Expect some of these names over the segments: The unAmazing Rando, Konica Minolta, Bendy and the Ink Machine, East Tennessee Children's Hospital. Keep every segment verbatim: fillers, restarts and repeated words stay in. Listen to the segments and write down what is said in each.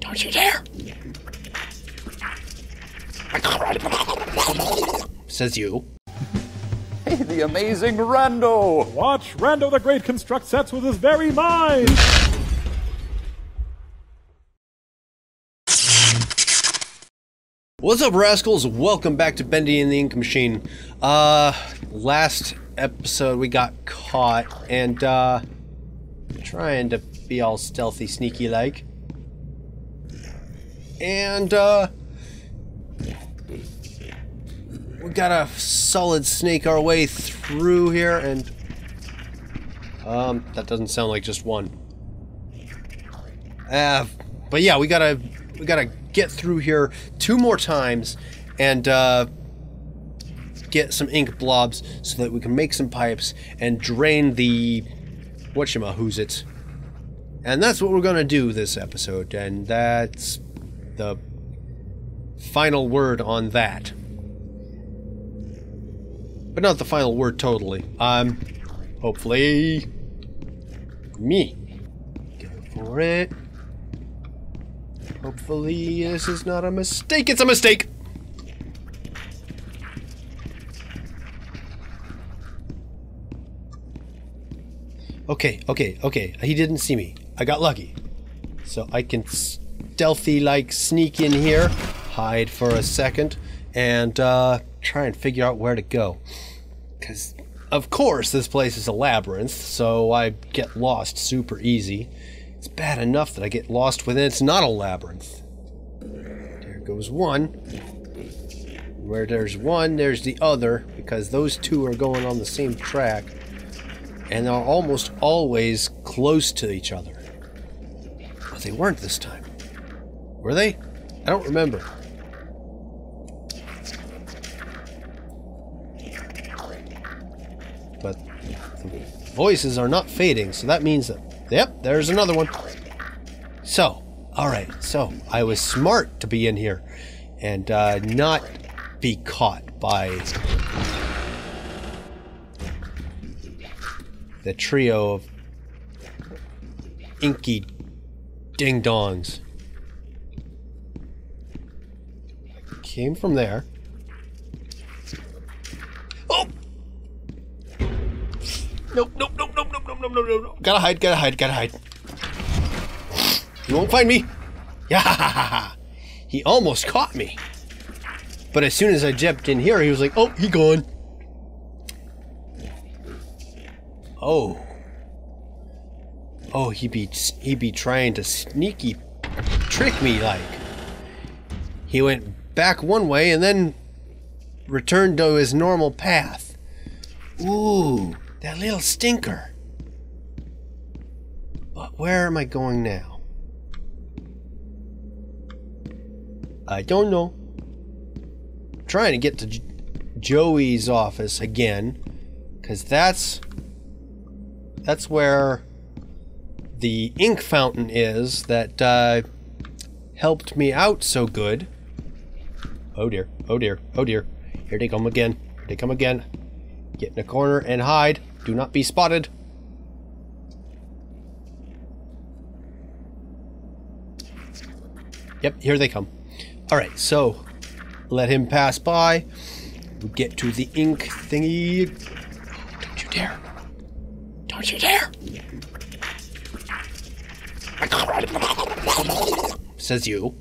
Don't you dare! Says you. Hey, the amazing Rando! Watch Rando the Great construct sets with his very mind! What's up, rascals? Welcome back to Bendy and the Ink Machine. Uh, last episode we got caught, and uh, trying to be all stealthy, sneaky-like. And uh, we gotta solid snake our way through here, and um, that doesn't sound like just one. Uh, but yeah, we gotta we gotta. get through here two more times and uh, get some ink blobs so that we can make some pipes and drain the whatchamahoozits. And that's what we're gonna do this episode, and that's the final word on that. But not the final word totally. Um, hopefully... me. Go for it. Hopefully this is not a mistake. It's a mistake! Okay, okay, okay. He didn't see me. I got lucky. So I can stealthy-like sneak in here, hide for a second, and uh, try and figure out where to go. Because, of course, this place is a labyrinth, so I get lost super easy. It's bad enough that I get lost within. It's not a labyrinth. There goes one. Where there's one, there's the other, because those two are going on the same track, and they're almost always close to each other. But they weren't this time. Were they? I don't remember. But the voices are not fading, so that means that... Yep, there's another one. So, alright, so I was smart to be in here and uh, not be caught by the trio of inky ding-dongs. Came from there. Oh! Nope, nope, nope, nope, nope, nope, nope, nope, nope, nope. Gotta hide, gotta hide, gotta hide. You won't find me. Yeah, he almost caught me. But as soon as I jumped in here, he was like, oh, he gone. Oh. Oh, he be, he be trying to sneaky trick me like. He went back one way and then returned to his normal path. Ooh. That little stinker. But where am I going now? I don't know. I'm trying to get to J Joey's office again, because that's that's where the ink fountain is that uh, helped me out so good. Oh dear! Oh dear! Oh dear! Here they come again! Here they come again! Get in a corner and hide. Do not be spotted. Yep, here they come. Alright, so let him pass by. We get to the ink thingy. Don't you dare. Don't you dare. Says you.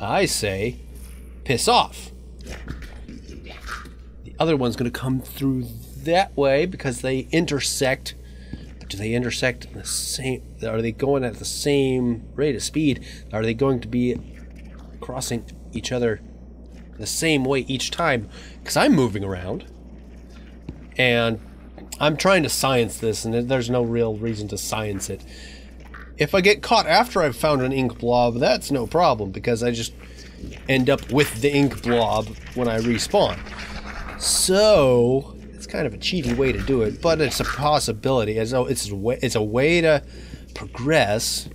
I say, piss off. The other one's gonna come through that way because they intersect. But do they intersect in the same? Are they going at the same rate of speed? Are they going to be crossing each other the same way each time? Because I'm moving around and I'm trying to science this, and there's no real reason to science it. If I get caught after I've found an ink blob, that's no problem because I just end up with the ink blob when I respawn. So it's kind of a cheaty way to do it, but it's a possibility. It's a, it's a, way, it's a way to progress.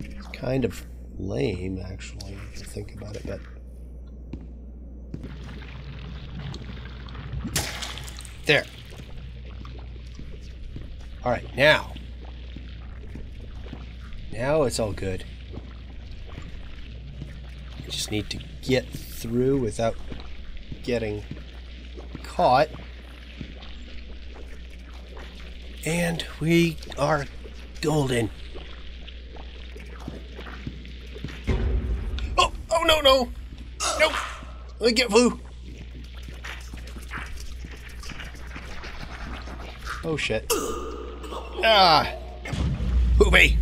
It's kind of lame, actually, if you think about it, but... There. Alright, now. Now it's all good. I just need to get through without getting caught. And we are golden. Oh! Oh no no! Nope! I get flew! Oh shit. Ah! Poopy!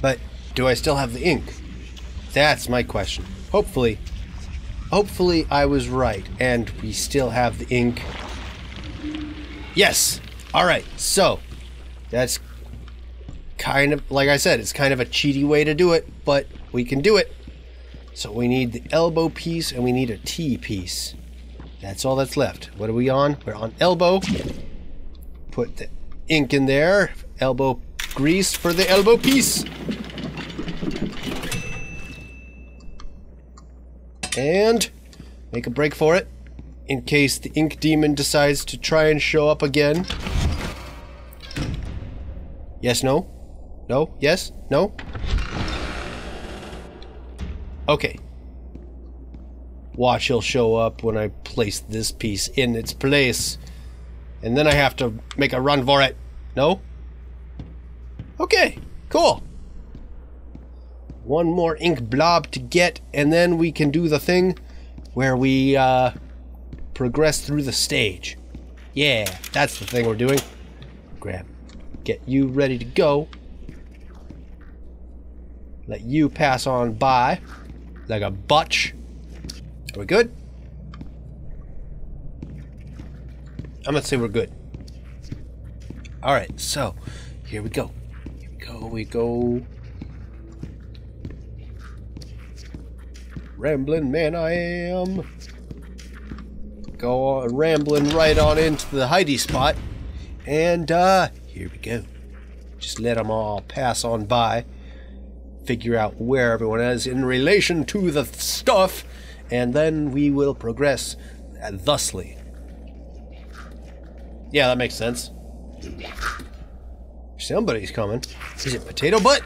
But do I still have the ink? That's my question. Hopefully. Hopefully I was right and we still have the ink. Yes! Alright, so that's kind of, like I said, it's kind of a cheaty way to do it, but we can do it. So we need the elbow piece and we need a T piece. That's all that's left. What are we on? We're on elbow. Put the ink in there. Elbow grease for the elbow piece. And make a break for it in case the ink demon decides to try and show up again. Yes, no? No? Yes? No? Okay. Watch, he'll show up when I place this piece in its place. And then I have to make a run for it. No? Okay, cool. One more ink blob to get, and then we can do the thing where we uh, progress through the stage. Yeah, that's the thing we're doing. Grab. Get you ready to go. Let you pass on by like a butch. Are we good? I'm gonna say we're good. Alright, so here we go. Here we go, we go. Ramblin' man I am. Go on, ramblin' right on into the hidey spot. And uh, here we go. Just let them all pass on by. Figure out where everyone is in relation to the stuff. And then we will progress thusly. Yeah, that makes sense. Somebody's coming. Is it Potato Butt?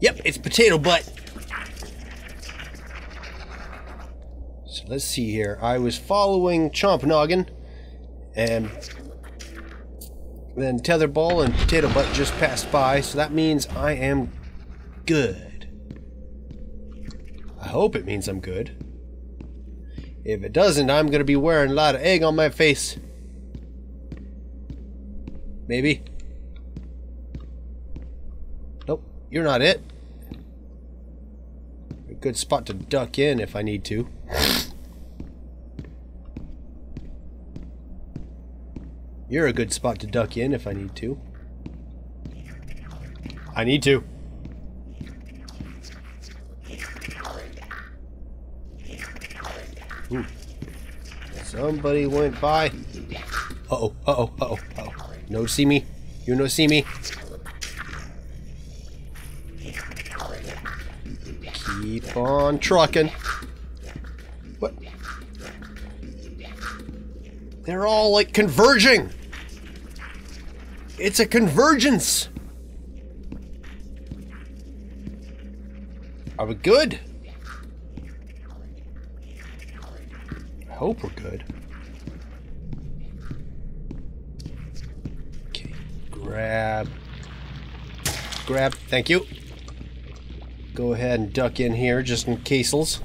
Yep, it's Potato Butt. So let's see here. I was following Chomp Noggin, and then Tetherball and Potato Butt just passed by, so that means I am good. I hope it means I'm good. If it doesn't, I'm gonna be wearing a lot of egg on my face. Maybe. Nope, you're not it. A good spot to duck in if I need to. You're a good spot to duck in if I need to. I need to. Ooh. Somebody went by. Uh-oh, uh-oh, uh-oh, uh-oh. No see me. You no see me. Keep on trucking. What? They're all, like, converging! It's a convergence! Are we good? Hope we're good. Okay, grab. Grab, thank you. Go ahead and duck in here just in cases.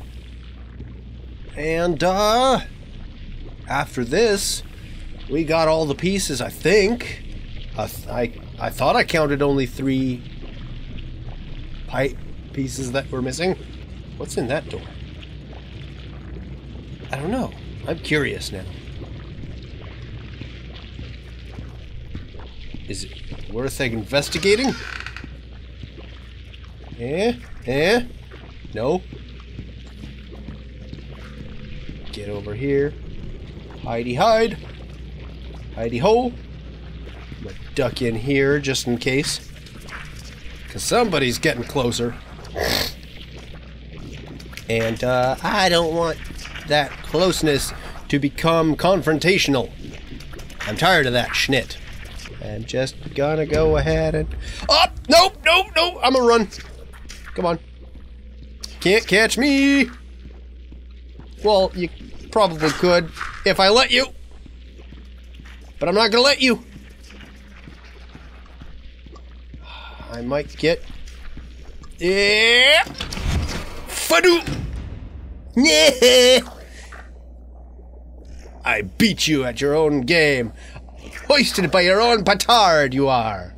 And, uh, after this, we got all the pieces, I think. I, th I, I thought I counted only three pipe pieces that were missing. What's in that door? I don't know. I'm curious now. Is it worth investigating? Eh? Eh? No. Get over here. Hidey hide. Hidey ho. I'm gonna duck in here just in case. Cause somebody's getting closer. And uh, I don't want that closeness to become confrontational. I'm tired of that schnit. I'm just gonna go ahead and... Oh! Nope! Nope! Nope! I'm gonna run. Come on. Can't catch me! Well, you probably could if I let you. But I'm not gonna let you. I might get... Yeah! Fadoo! Yeah! I beat you at your own game. Hoisted by your own petard, you are.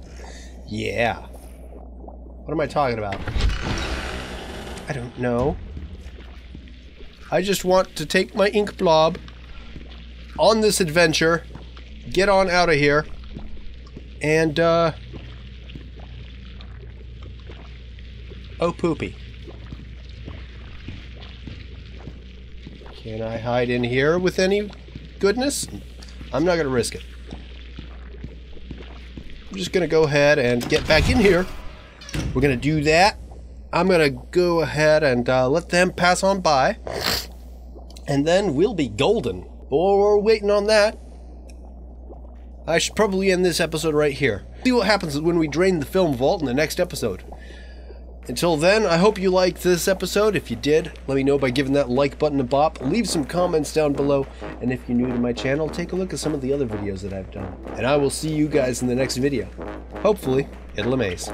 Yeah. What am I talking about? I don't know. I just want to take my ink blob on this adventure, get on out of here, and, uh... oh, poopy. Can I hide in here with any goodness? I'm not gonna risk it. I'm just gonna go ahead and get back in here. We're gonna do that. I'm gonna go ahead and uh, let them pass on by, and then we'll be golden. Or we're waiting on that. I should probably end this episode right here. See what happens when we drain the film vault in the next episode. Until then, I hope you liked this episode. If you did, let me know by giving that like button a bop. Leave some comments down below. And if you're new to my channel, take a look at some of the other videos that I've done. And I will see you guys in the next video. Hopefully, it'll amaze.